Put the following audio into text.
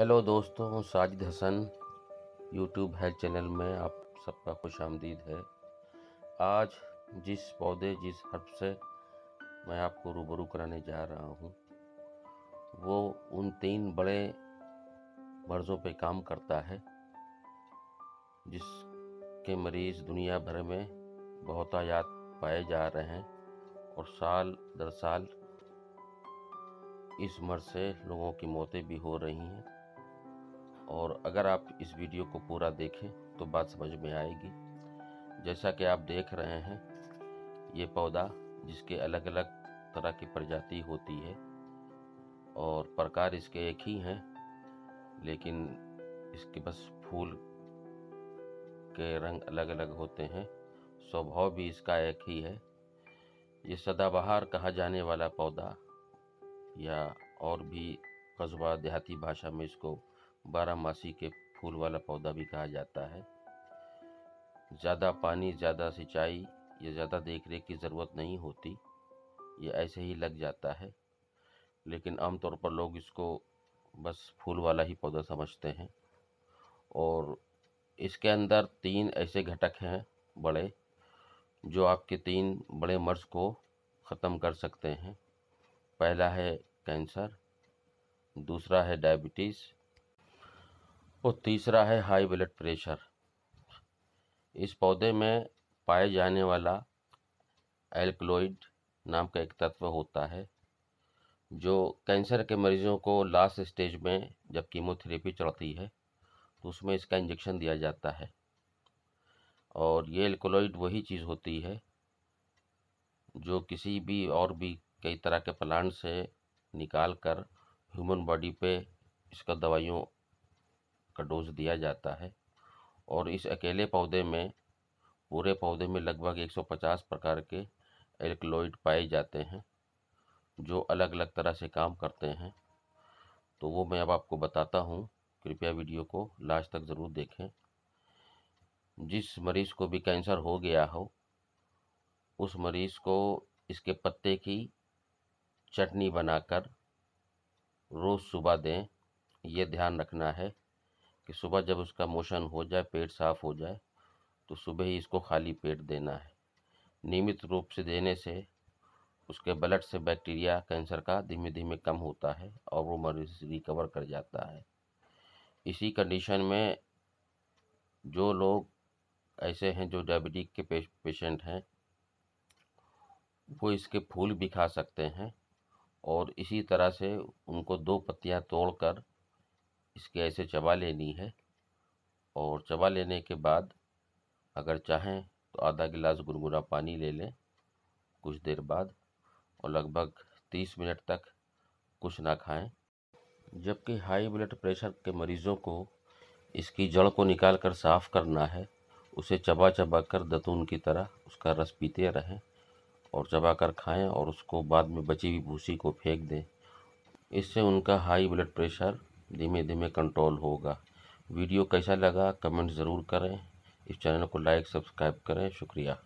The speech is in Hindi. हेलो दोस्तों, Sajid Hasan YouTube health channel में आप सबका खुश आमदीद है। आज जिस पौधे जिस हर्ब से मैं आपको रूबरू कराने जा रहा हूँ वो उन तीन बड़े मर्ज़ों पे काम करता है जिसके मरीज़ दुनिया भर में बहुत आयात पाए जा रहे हैं और साल दर साल इस मर्ज़ से लोगों की मौतें भी हो रही हैं। और अगर आप इस वीडियो को पूरा देखें तो बात समझ में आएगी। जैसा कि आप देख रहे हैं, ये पौधा जिसके अलग अलग तरह की प्रजाति होती है और प्रकार इसके एक ही हैं, लेकिन इसके बस फूल के रंग अलग अलग होते हैं, स्वभाव भी इसका एक ही है। ये सदाबहार कहा जाने वाला पौधा या और भी कस्बा देहाती भाषा में इसको बारहमासी के फूल वाला पौधा भी कहा जाता है। ज़्यादा पानी, ज़्यादा सिंचाई या ज़्यादा देखरेख की ज़रूरत नहीं होती, ये ऐसे ही लग जाता है। लेकिन आमतौर पर लोग इसको बस फूल वाला ही पौधा समझते हैं। और इसके अंदर तीन ऐसे घटक हैं बड़े, जो आपके तीन बड़े मर्ज़ को ख़त्म कर सकते हैं। पहला है कैंसर, दूसरा है डायबिटीज़ और तीसरा है हाई ब्लड प्रेशर। इस पौधे में पाए जाने वाला एल्कलॉइड नाम का एक तत्व होता है जो कैंसर के मरीज़ों को लास्ट स्टेज में जब कीमोथेरेपी चलती है तो उसमें इसका इंजेक्शन दिया जाता है। और ये एल्कलॉइड वही चीज़ होती है जो किसी भी और भी कई तरह के प्लांट से निकाल कर ह्यूमन बॉडी पे इसका दवाइयों का डोज दिया जाता है। और इस अकेले पौधे में, पूरे पौधे में लगभग 150 प्रकार के एल्कलॉइड पाए जाते हैं जो अलग अलग तरह से काम करते हैं। तो वो मैं अब आपको बताता हूँ, कृपया वीडियो को लास्ट तक ज़रूर देखें। जिस मरीज़ को भी कैंसर हो गया हो उस मरीज़ को इसके पत्ते की चटनी बनाकर रोज़ सुबह दें। ये ध्यान रखना है कि सुबह जब उसका मोशन हो जाए, पेट साफ़ हो जाए, तो सुबह ही इसको खाली पेट देना है। नियमित रूप से देने से उसके ब्लड से बैक्टीरिया कैंसर का धीमे धीमे कम होता है और वो मरीज रिकवर कर जाता है। इसी कंडीशन में जो लोग ऐसे हैं जो डायबिटिक के पेशेंट हैं वो इसके फूल भी खा सकते हैं। और इसी तरह से उनको दो पत्तियां तोड़कर इसके ऐसे चबा लेनी है और चबा लेने के बाद अगर चाहें तो आधा गिलास गुनगुना पानी ले लें कुछ देर बाद, और लगभग 30 मिनट तक कुछ ना खाएं। जबकि हाई ब्लड प्रेशर के मरीज़ों को इसकी जड़ को निकाल कर साफ़ करना है, उसे चबा चबा कर दतून की तरह उसका रस पीते रहें और चबा कर खाएँ और उसको बाद में बची हुई भूसी को फेंक दें। इससे उनका हाई ब्लड प्रेशर धीमे धीमे कंट्रोल होगा। वीडियो कैसा लगा कमेंट ज़रूर करें। इस चैनल को लाइक सब्सक्राइब करें। शुक्रिया।